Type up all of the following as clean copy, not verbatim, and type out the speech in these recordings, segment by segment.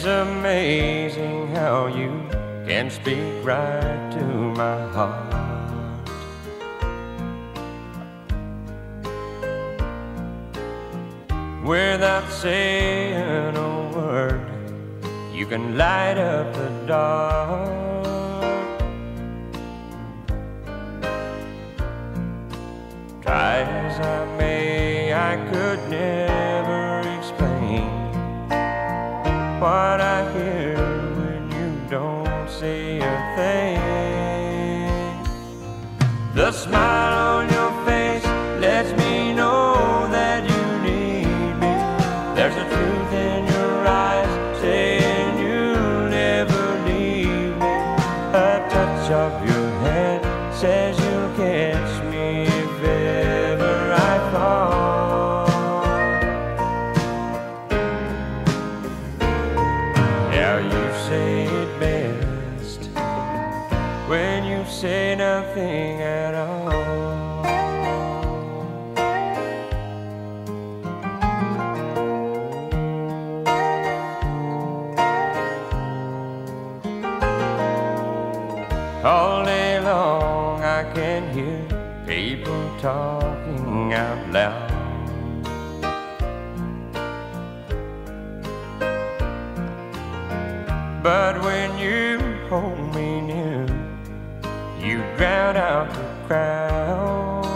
It's amazing how you can speak right to my heart. Without saying a word, you can light up the dark. Try as I may, I could never explain what I hear when you don't say a thing. The smile on your face lets me know that you need me. There's a truth in your eyes saying you'll never leave me. A touch of your hand says you'll catch me if ever I fall. When you say nothing at all, all day long I can hear people talking out loud. But when you hold me near, you drown out the crowd.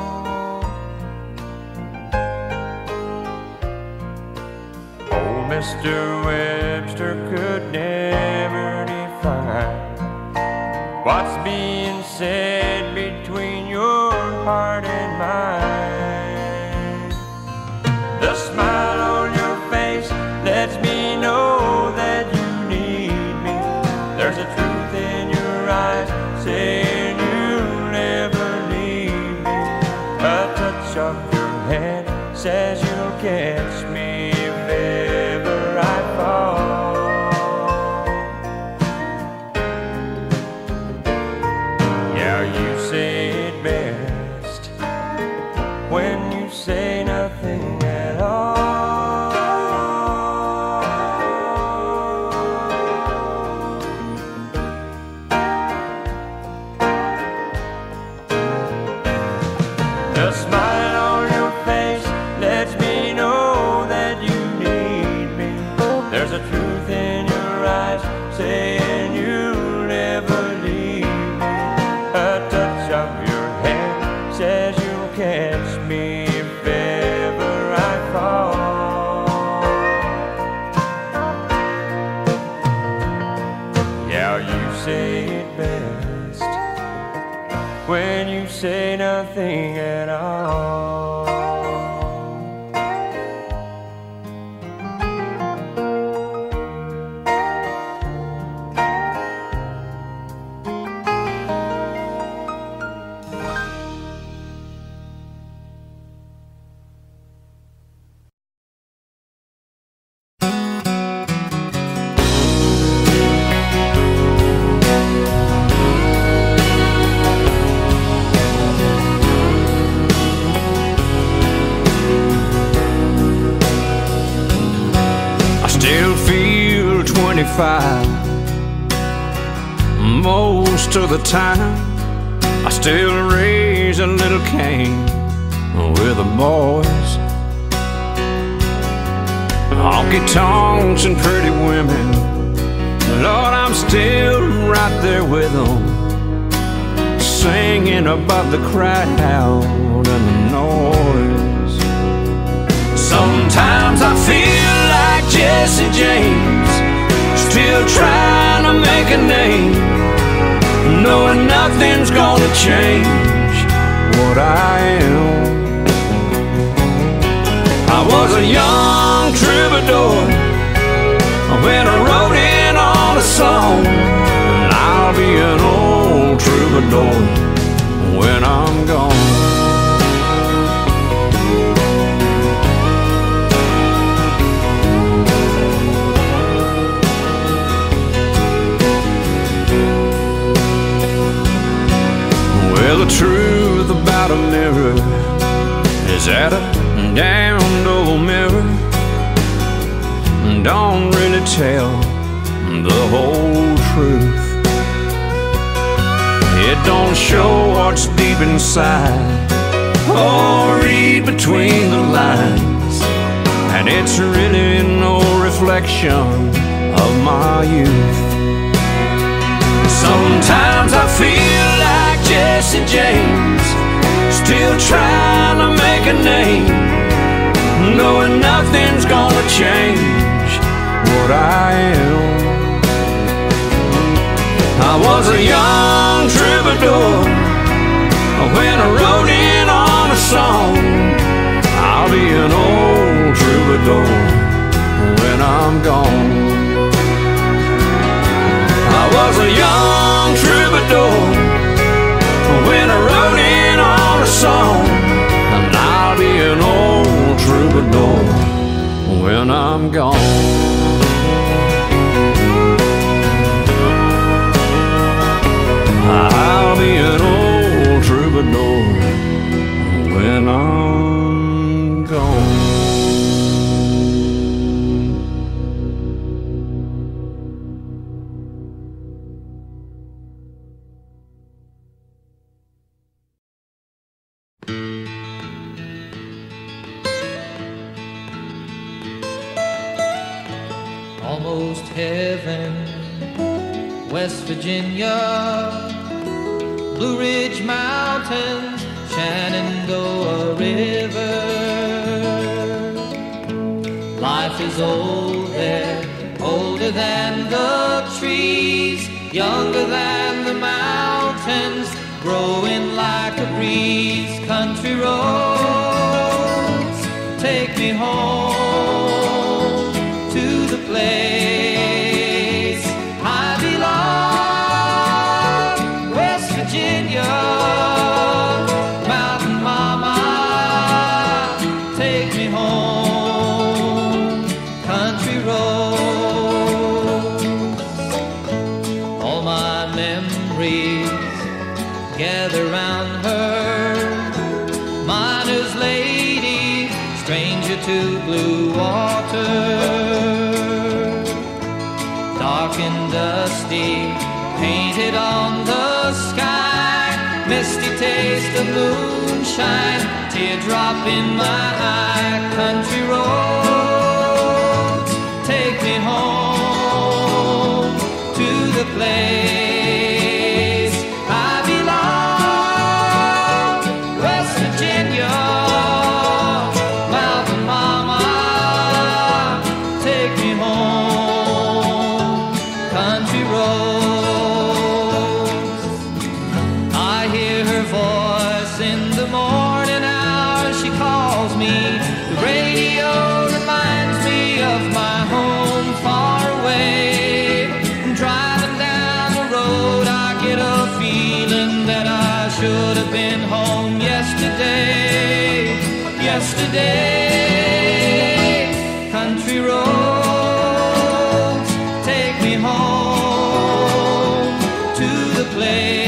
Oh, Mr. Webster could never define what's being said between your heart and mine. The smile on your face lets me know that you need me. There's a truth in your eyes saying of your hand says you'll catch me if ever I fall. Yeah, you say it best when you say nothing at all. The smile on your face lets me know that you need me. There's a truth in your eyes saying you'll never leave me. A touch of your hand says you'll catch me if ever I fall. Yeah, you say it best when you say nothing at all. Most of the time I still raise a little cane with the boys, honky tonks and pretty women. Lord, I'm still right there with them, singing above the crowd and the noise. Sometimes I feel like Jesse James, still trying to make a name, knowing nothing's gonna change what I am. I was a young troubadour when I wrote in on a song, and I'll be an old troubadour when I'm gone. The truth about a mirror is that a damned old mirror don't really tell and the whole truth. It don't show what's deep inside or read between the lines, and it's really no reflection of my youth. Sometimes I feel like Jesse James, still trying to make a name, knowing nothing's gonna change what I am. I was a young troubadour when I wrote in on a song. I'll be an old troubadour when I'm gone. I was a young troubadour when I wrote in on a song, and I'll be an old troubadour when I'm gone. I'll be an old troubadour when I'm gone. Almost heaven, West Virginia, Blue Ridge Mountains, Shenandoah River. Life is old there, older than the trees, younger than the mountains, growing like a breeze. Country roads, take me home to the place. Painted on the sky, misty taste of moonshine, teardrop in my eye. Country roads, take me home to the place. Country roads, take me home to the place.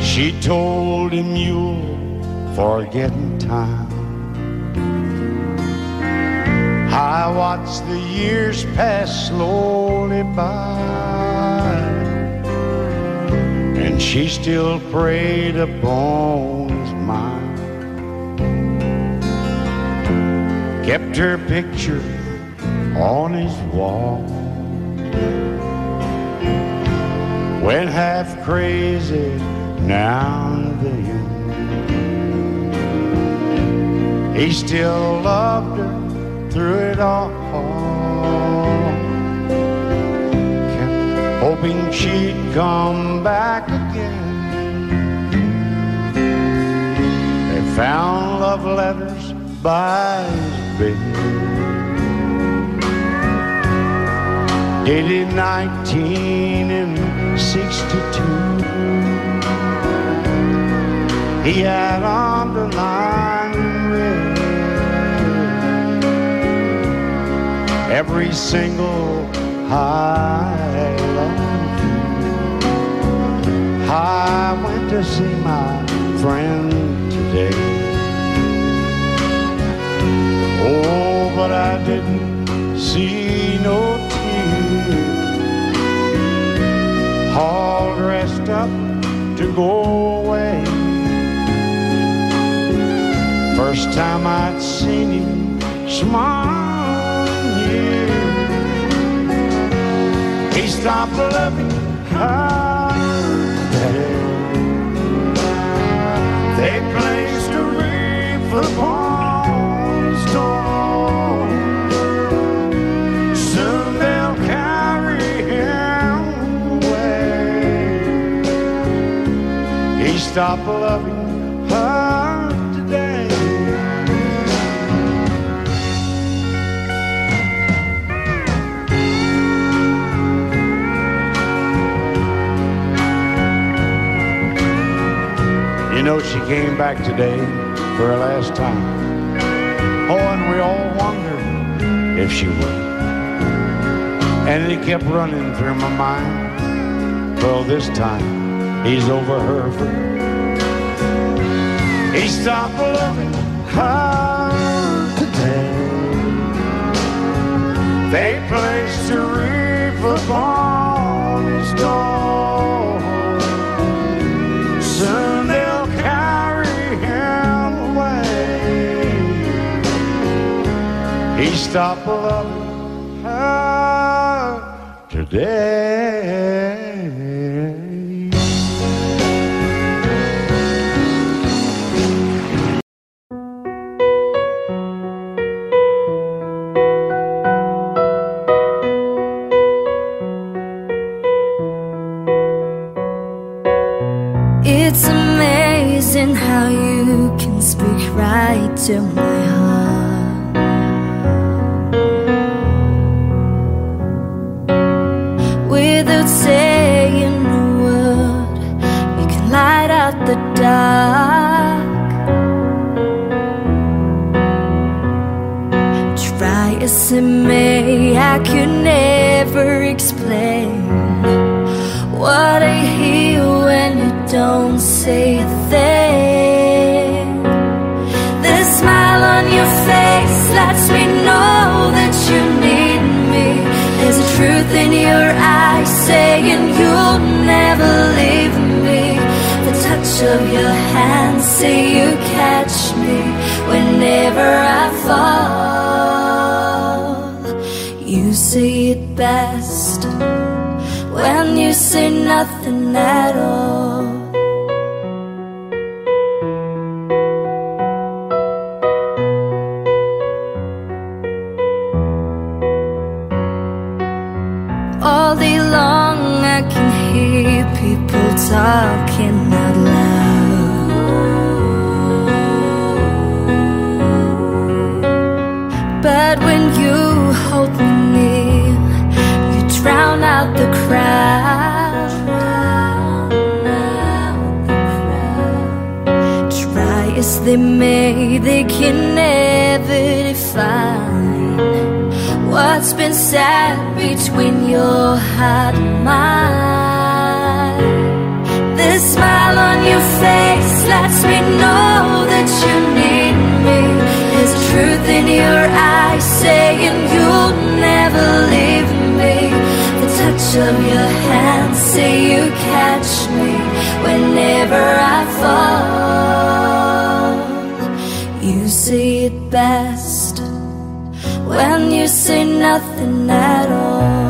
She told him, you'll forget in time. I watched the years pass slowly by, and she still preyed upon his mind. kept her picture on his wall. Went half crazy now and then. He still loved her through it all. Kept hoping she'd come back again. They found love letters by his bed, dated 1962. He had underlined red every single I love you. I went to see my friend today. Oh, but I didn't see no tears, all dressed up to go away. First time I'd seen him smile in years. He stopped loving her today. They placed a wreath upon stop loving her today. You know, she came back today for her last time. Oh, and we all wondered if she would. And it kept running through my mind. Well, this time he's over her for. He stopped loving her today. They placed a wreath upon his door. Soon they'll carry him away. He stopped loving her today. How you can speak right to my heart without saying a word. You can light out the dark. Try as it may, I could never explain what I hear when you don't say a thing. Smile on your face lets me know that you need me. There's a truth in your eyes saying you'll never leave me. The touch of your hand say you catch me whenever I fall. You say it best when you say nothing at all. People talking out loud, but when you hold me near, you drown out the crowd. Try as they may, they can never define what's been said between your heart and mine. The smile on your face lets me know that you need me. There's a truth in your eyes saying you'll never leave me. The touch of your hand say you catch me whenever I fall. You say it best when you say nothing at all.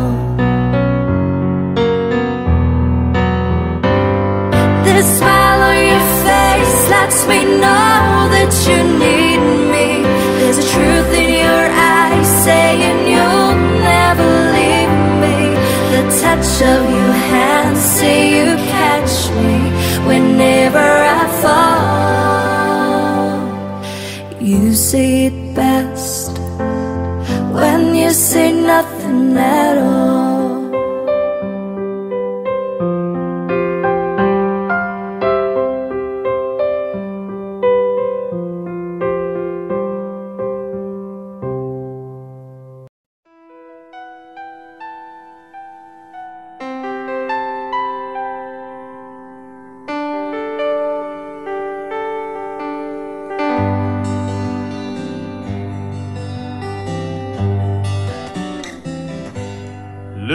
The smile on your face lets me know that you need me. There's a truth in your eyes saying you'll never leave me. The touch of your hand say you catch me whenever I fall. You say it best when you say nothing at all.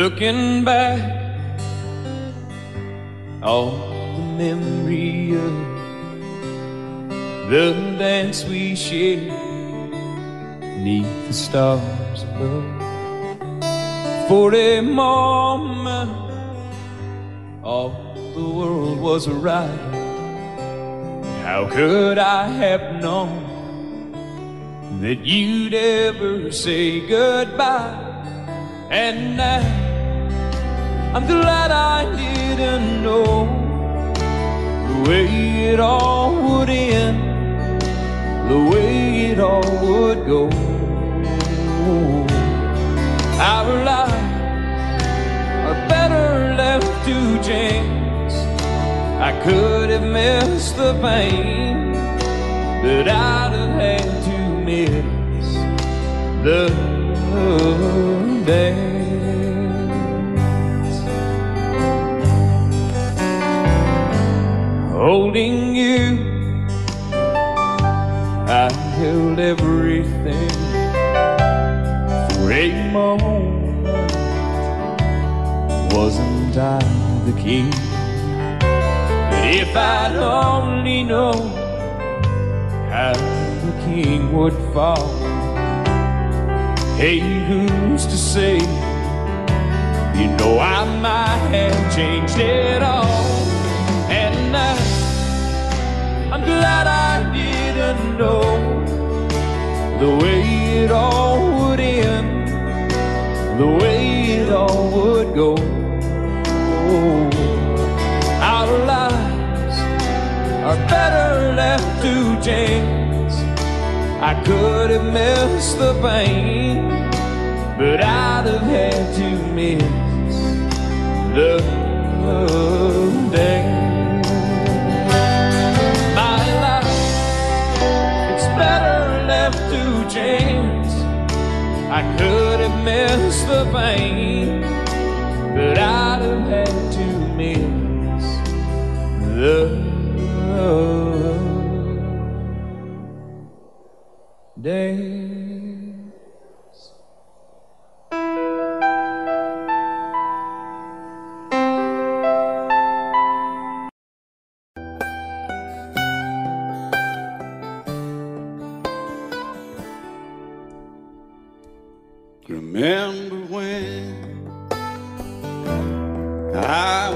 Looking back on the memory of the dance we shared neath the stars above. For a moment all the world was a riot. How could I have known that you'd ever say goodbye? And now I'm glad I didn't know the way it all would end, the way it all would go. Our lives are better left to chance. I could have missed the pain, but I'd have had to miss the day. Holding you, I held everything for a moment. Wasn't I the king? But if I'd only known how the king would fall. Hey, who's to say? You know I might have changed it all. And I'm glad I didn't know the way it all would end, the way it all would go. Our lives are better left to chance. I could have missed the pain, but I'd have had to miss the day. Chance. I could have missed the pain, but I'd have had to miss the day. Remember when I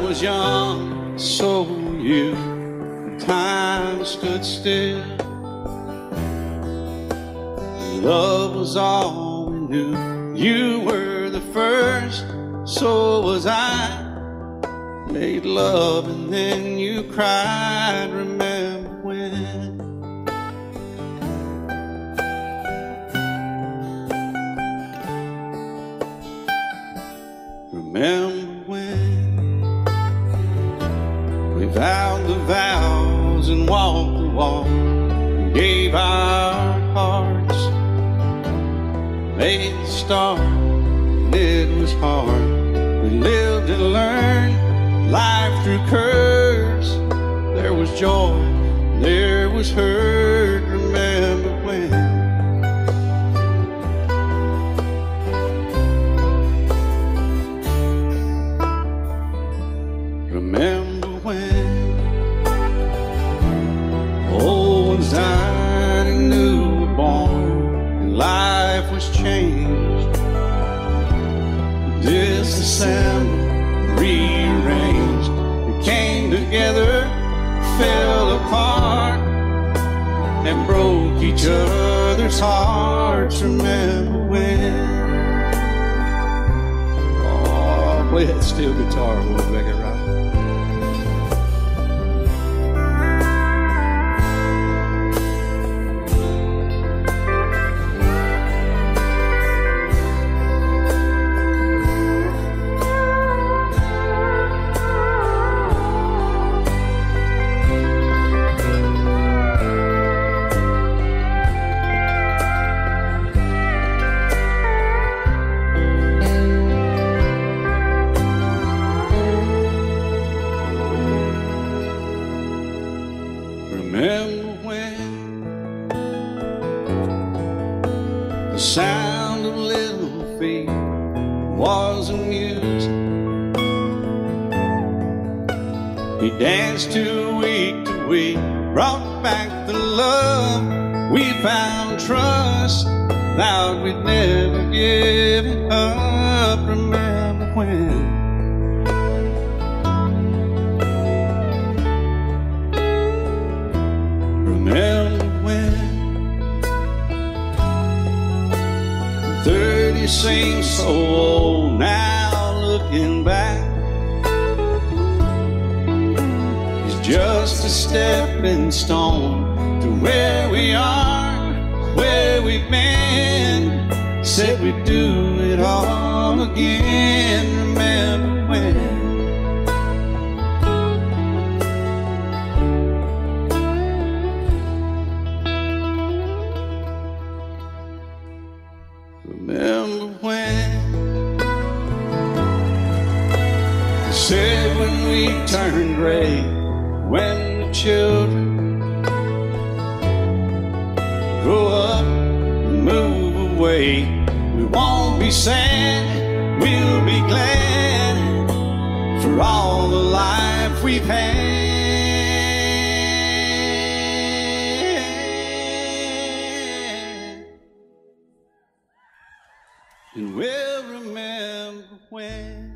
was young, so were you, and time stood still. Love was all we knew. You were the first, so was I. Made love and then you cried. Remember when? Remember when we vowed the vows and walked the walk, and gave our hearts, made the start, and it was hard. We lived and learned life through curves. There was joy, there was hurt. Remember when? Remember when? Oh, anxiety new born, and life was was changed, disassembled, rearranged. It came together, fell apart, and broke each other's hearts. Remember when? Oh, play that steel guitar, boy, back at Rock. Remember when the sound of little feet was the music? He danced week to week, brought back the love. We found trust, vowed we'd never give it up. Remember when? Remember when? 30 seems so old now, looking back. It's just a stepping stone to where we are, where we've been. Said we'd do it all again. Remember when? Remember when they said when we turned gray, when the children grow up and move away, we won't be sad, we'll be glad for all the life we've had. And we'll remember when.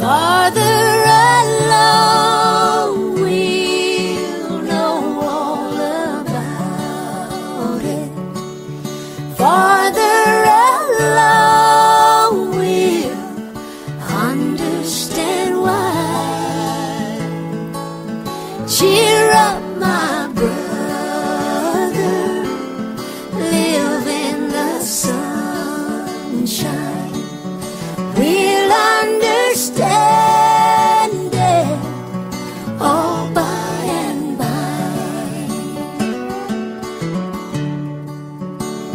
Farther along, we'll know all about it. Farther along, understand why. Cheer up, my brother, live in the sunshine. We'll understand it all by and by.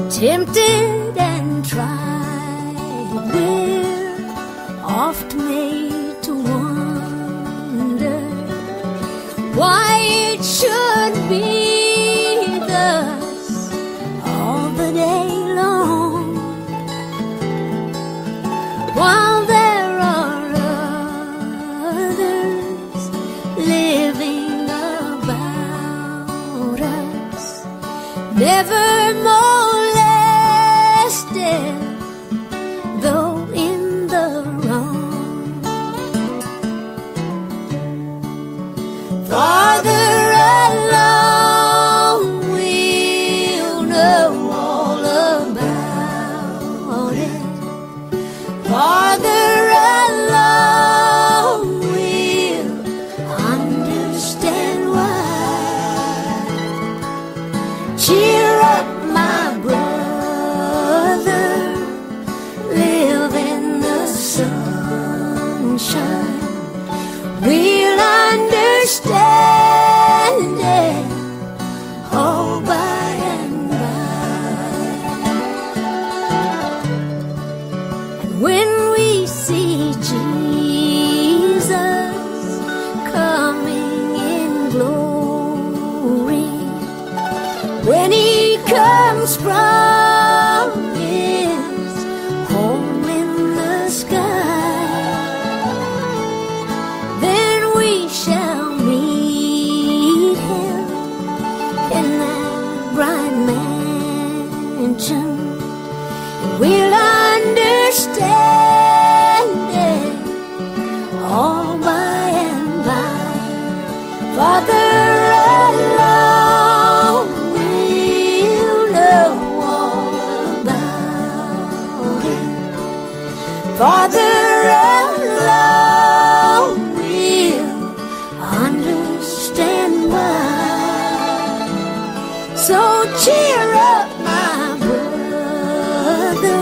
Tempted and tried, we'll oft made to wonder why it should be thus all the day long, while there are others living about us, never molested. Farther along. will understand it all by and by. Father, alone will know all about it. Father, alone will understand why. So cheer up, my brother,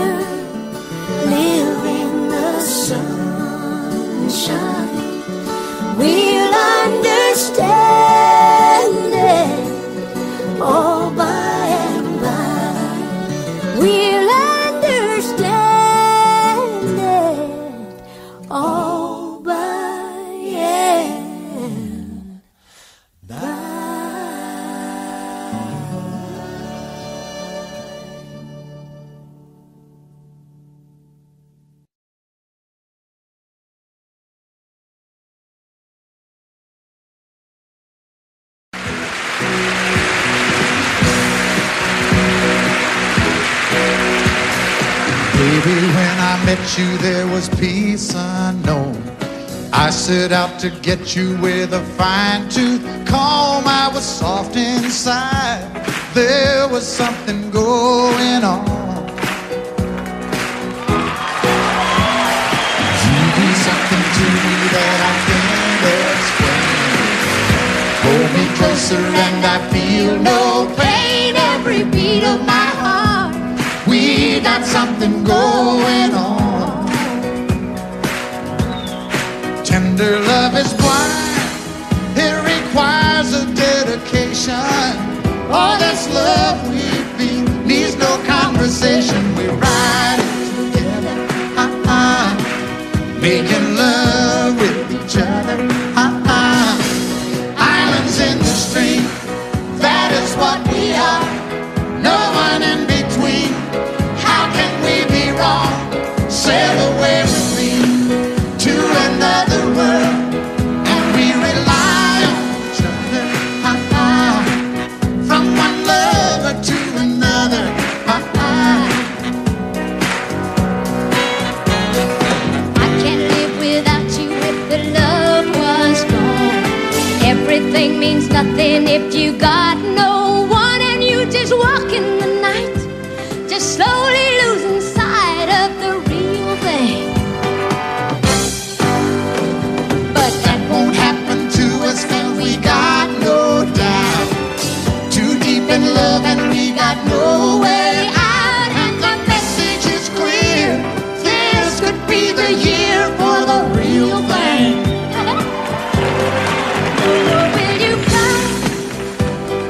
live in the sunshine. We'll understand it all by and by. We'll understand it all by and by. Baby, when I met you, there was peace unknown. I set out to get you with a fine-tooth comb. I was soft inside. There was something going on. You do something to me that I can't explain. Hold me closer and I feel no pain. Every beat of my heart, we got something going on. Tender love is blind, it requires a dedication. All this love we feel needs no conversation. We're riding together, making love with each other, islands in the stream, that is what we are. No one in between. Sail away with me to another world, and we rely on each other. From one lover to another. I can't live without you if the love was gone. Everything means nothing if you got no one, and you just walk in the night, just slowly losing sight of the real thing. But that won't happen to us, and we got no doubt. Too deep in love and we got no way out. And the message is clear, this could be the year for the real thing. Will you come?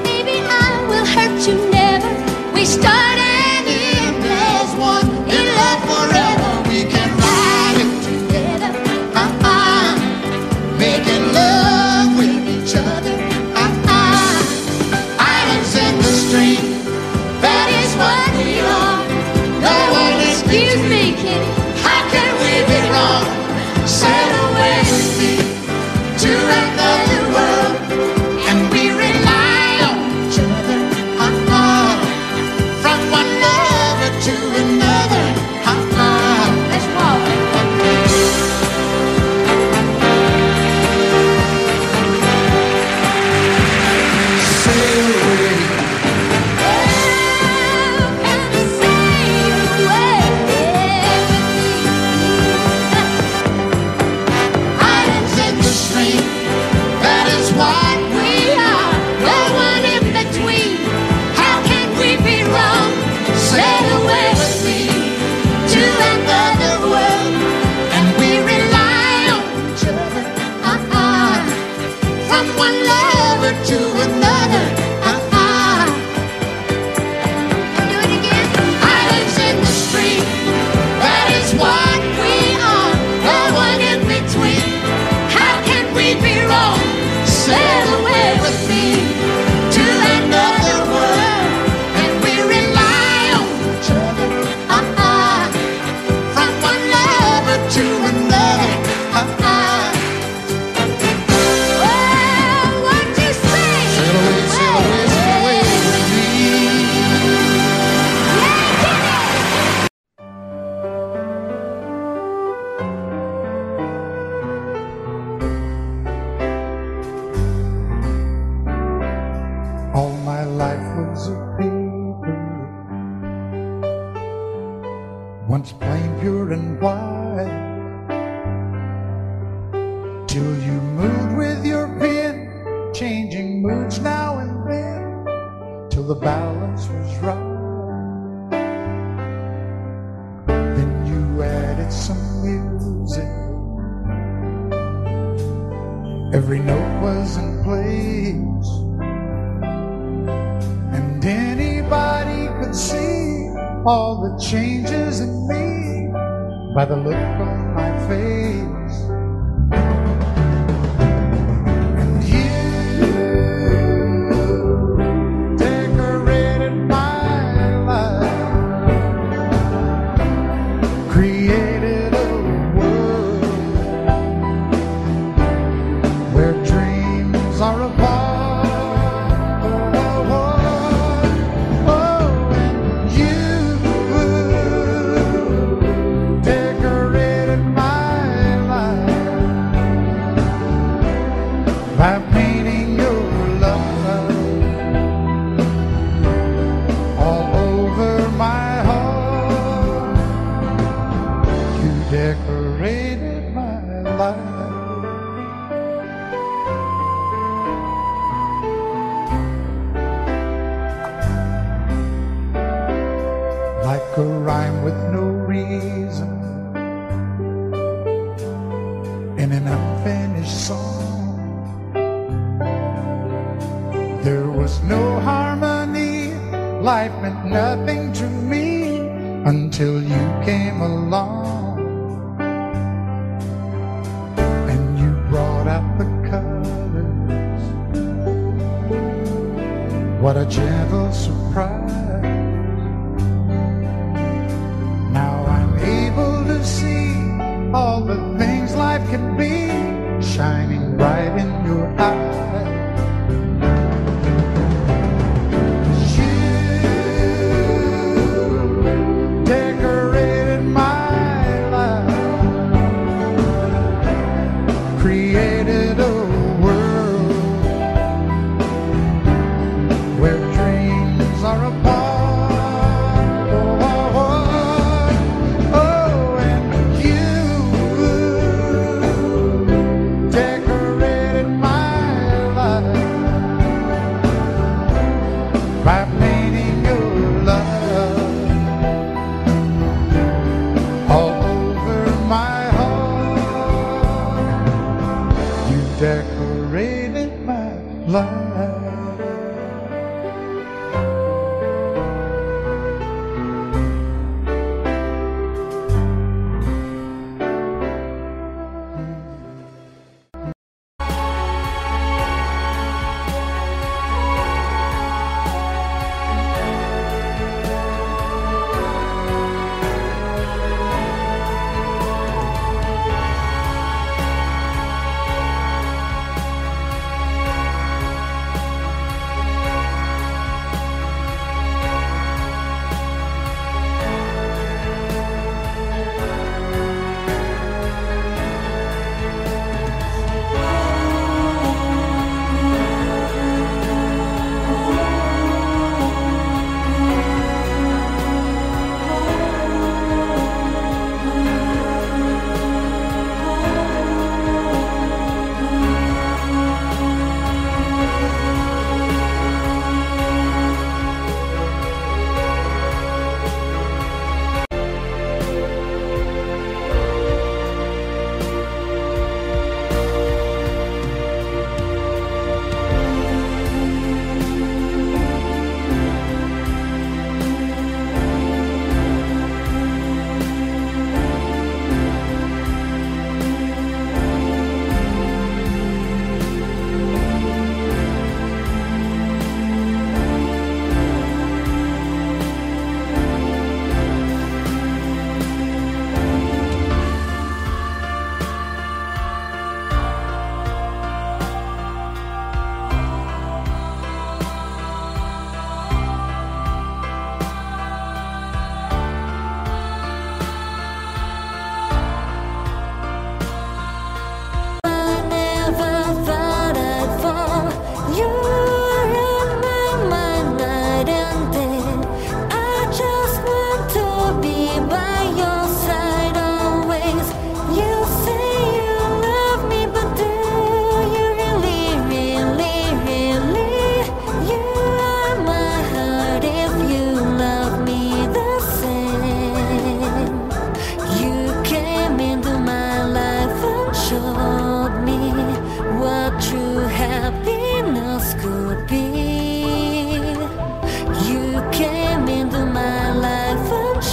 Maybe I will hurt you never. We started in love. once plain, pure and wide, till you moved with your pen, changing moods now and then, till the balance was right. Then you added some music, every note was in place, and anybody could see all the changes in me by the look on my face. And you decorated my life, created a world where dreams are apart. By painting your love all over my heart, you decorated my life like a rhyme with no reason in an unfinished song. There was no harmony, life meant nothing to me until you came along, and you brought out the colors. What a gentle surprise. Now I'm able to see all the things life can be, shining bright in your eyes. Created a world where dreams are apart. Oh, oh, oh, oh, and you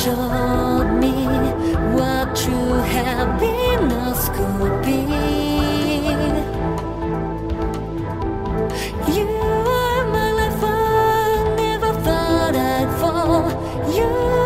showed me what true happiness could be. You are my life, I never thought I'd fall. You are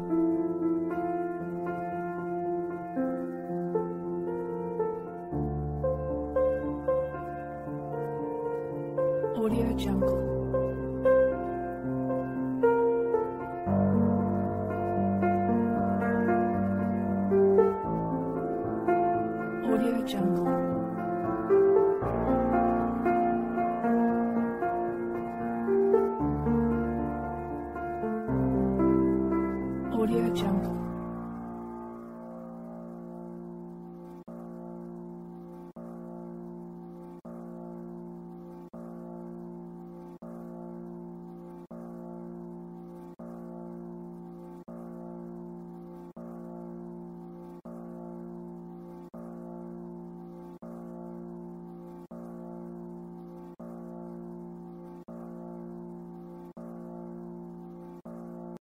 Audio Jungle.